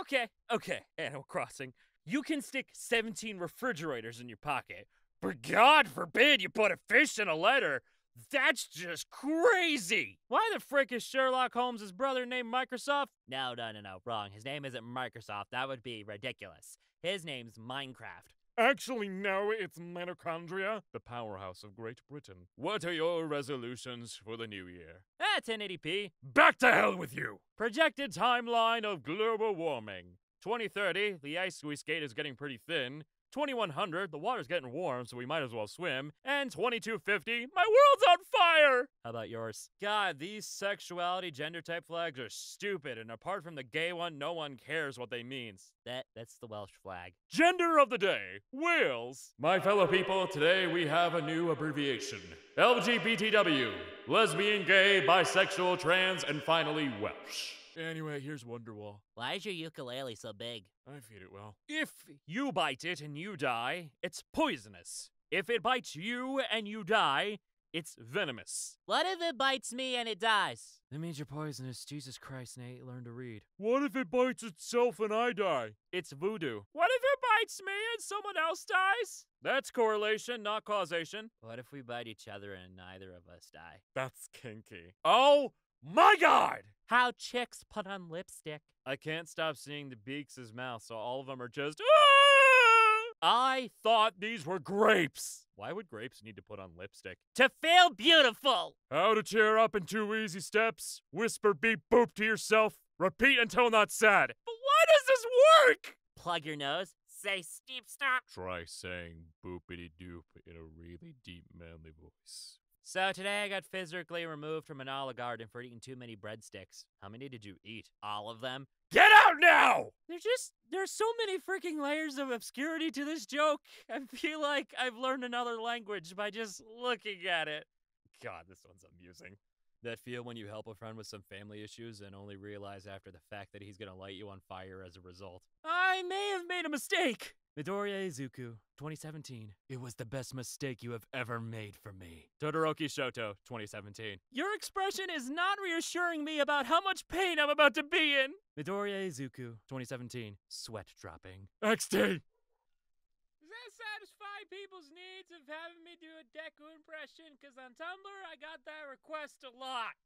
Okay, Animal Crossing. You can stick 17 refrigerators in your pocket, but God forbid you put a fish in a letter. That's just crazy! Why the frick is Sherlock Holmes' brother named Microsoft? No, wrong. His name isn't Microsoft. That would be ridiculous. His name's Minecraft. Actually, no, it's mitochondria, the powerhouse of Great Britain. What are your resolutions for the new year? 1080p. Back to hell with you! Projected timeline of global warming. 2030, the ice we skate is getting pretty thin. 2100, the water's getting warm, so we might as well swim. And 2250, my world's on fire! How about yours? God, these sexuality gender type flags are stupid, and apart from the gay one, no one cares what they mean. That's the Welsh flag. Gender of the day, Wales. My fellow people, today we have a new abbreviation. LGBTW, lesbian, gay, bisexual, trans, and finally Welsh. Anyway, here's Wonderwall. Why is your ukulele so big? I feed it well. If you bite it and you die, it's poisonous. If it bites you and you die, it's venomous. What if it bites me and it dies? That means you're poisonous. Jesus Christ, Nate, learn to read. What if it bites itself and I die? It's voodoo. What if it bites me and someone else dies? That's correlation, not causation. What if we bite each other and neither of us die? That's kinky. Oh! My God! How chicks put on lipstick. I can't stop seeing the beaks' mouth, so all of them are just I thought these were grapes. Why would grapes need to put on lipstick? To feel beautiful. How to cheer up in 2 easy steps. Whisper beep boop to yourself. Repeat until not sad. But why does this work? Plug your nose. Say steep stop. Try saying boopity doop in a really deep manly voice. So today I got physically removed from an olive garden for eating too many breadsticks. How many did you eat? All of them? Get out now! There's so many freaking layers of obscurity to this joke. I feel like I've learned another language by just looking at it. God, this one's amusing. That feel when you help a friend with some family issues and only realize after the fact that he's gonna light you on fire as a result. I may have made a mistake! Midoriya Izuku, 2017. It was the best mistake you have ever made for me. Todoroki Shoto, 2017. Your expression is not reassuring me about how much pain I'm about to be in. Midoriya Izuku, 2017. Sweat dropping. XD! Does that satisfy people's needs of having me do a Deku impression? Because on Tumblr, I got that request a lot.